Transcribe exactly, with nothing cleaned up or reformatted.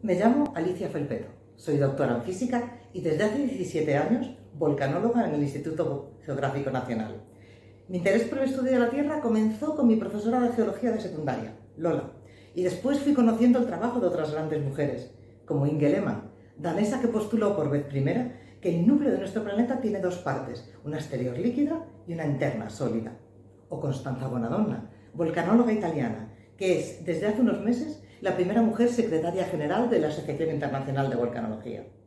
Me llamo Alicia Felpeto, soy doctora en física y desde hace diecisiete años volcanóloga en el Instituto Geográfico Nacional. Mi interés por el estudio de la Tierra comenzó con mi profesora de geología de secundaria, Lola, y después fui conociendo el trabajo de otras grandes mujeres, como Inge Lehmann, danesa que postuló por vez primera que el núcleo de nuestro planeta tiene dos partes, una exterior líquida y una interna sólida. O Constanza Bonadonna, volcanóloga italiana, que es, desde hace unos meses, la primera mujer secretaria general de la Asociación Internacional de Volcanología.